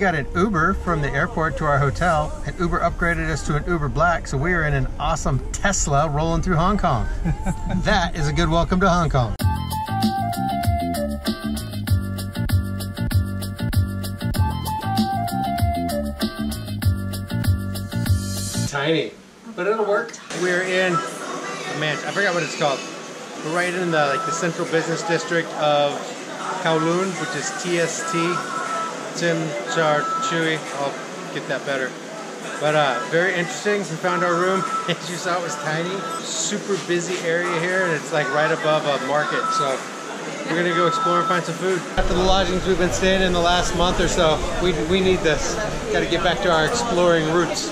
got an Uber from the airport to our hotel, and Uber upgraded us to an Uber Black, so we are in an awesome Tesla rolling through Hong Kong. That is a good welcome to Hong Kong. Tiny, but it'll work. We're in, oh man, I forgot what it's called. We're right in the like the central business district of Kowloon, which is TST, Tsim Sha Tsui. I'll get that better. But very interesting. We found our room. As you saw, it was tiny. Super busy area here, and it's like right above a market. So we're gonna go explore and find some food. After the lodgings we've been staying in the last month or so, we need this. Got to get back to our exploring roots.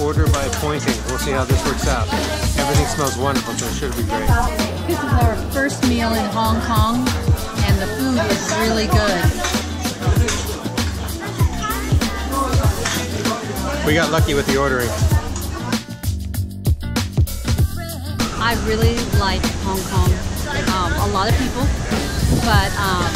Order by pointing. We'll see how this works out. Everything smells wonderful, so it should be great. This is our first meal in Hong Kong, and the food is really good. We got lucky with the ordering. I really like Hong Kong. A lot of people, but I'm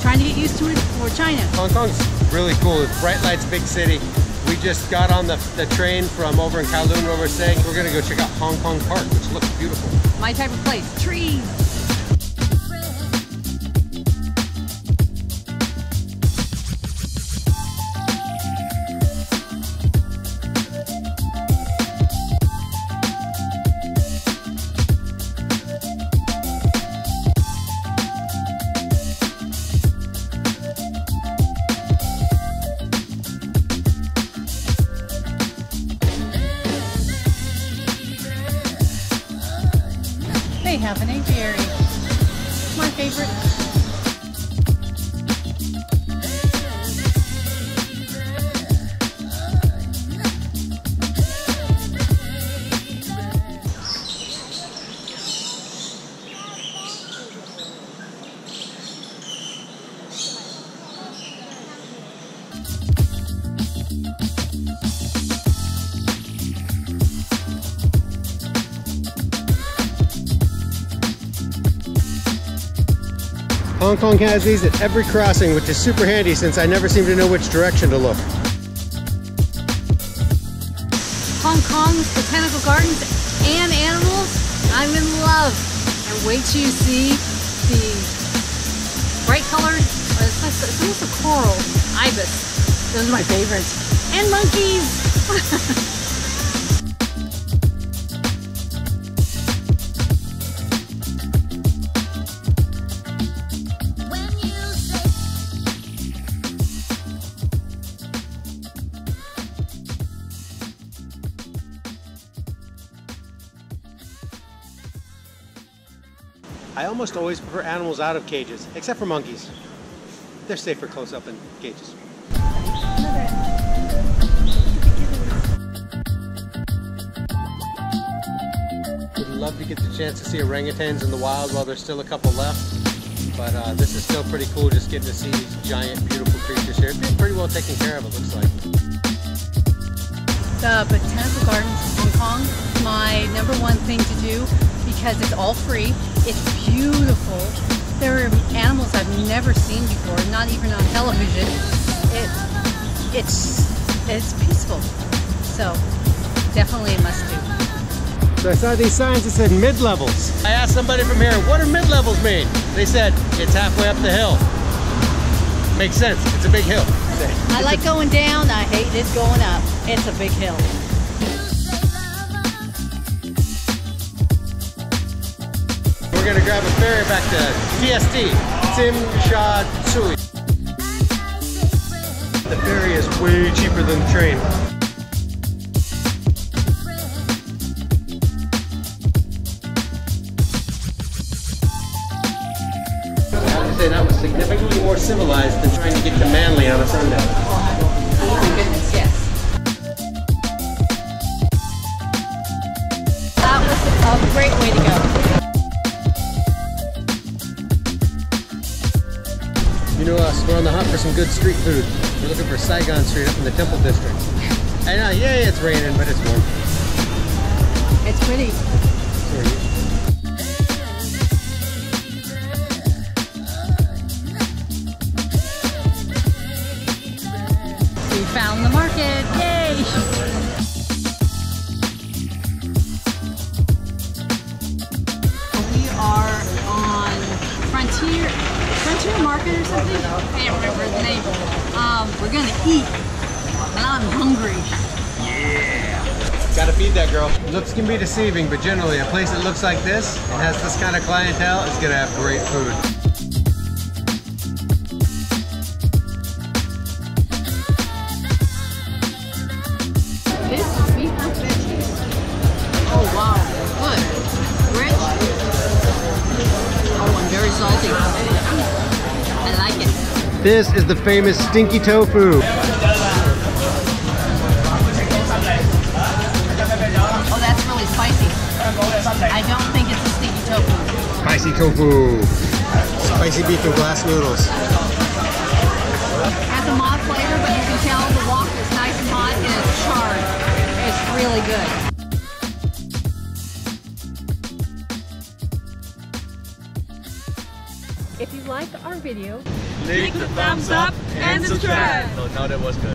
trying to get used to it for China. Hong Kong's really cool. It's bright lights, big city. We just got on the train from over in Kowloon where we're staying. We're gonna go check out Hong Kong Park, which looks beautiful. My type of place, trees. They have an aviary. My favorite. Hong Kong has these at every crossing, which is super handy since I never seem to know which direction to look. Hong Kong's botanical gardens and animals, I'm in love. And wait till you see the bright colored, it's almost a coral, ibis. Those are my favorites. And monkeys! I almost always prefer animals out of cages, except for monkeys. They're safer close up in cages. Would love to get the chance to see orangutans in the wild while there's still a couple left, but this is still pretty cool just getting to see these giant, beautiful creatures here. It's pretty well taken care of, it looks like. The Botanical Gardens of Hong Kong, my number one thing to do, because it's all free. It's beautiful. There are animals I've never seen before, not even on television. It's peaceful. So definitely a must do. So I saw these signs that said mid-levels. I asked somebody from here, what do mid-levels mean? They said, it's halfway up the hill. Makes sense, it's a big hill. I like going down, I hate it going up. It's a big hill. We're gonna grab a ferry back to TST, Tsim Sha Tsui. The ferry is way cheaper than the train. I have to say that was significantly more civilized than trying to get to Manly on a Sunday. Oh my goodness, yes. That was a great way to go. to us. We're on the hunt for some good street food. We're looking for Saigon Street up in the Temple District. I know, yay, it's raining, but it's warm. It's pretty. Sorry. We found the market, yay! Market or something? I can't remember the name. We're gonna eat, and I'm hungry. Yeah! Gotta feed that girl. Looks can be deceiving, but generally a place that looks like this and has this kind of clientele is gonna have great food. This is beef and veggies. Oh wow, good. Rich. Oh, and very salty. I like it. This is the famous stinky tofu. Oh, that's really spicy. I don't think it's a stinky tofu. Spicy tofu. Spicy beef and glass noodles. Has a mild flavor, but you can tell the wok is nice and hot and it's charred. It's really good. If you like our video, click the thumbs up and subscribe. Oh, no, that was good.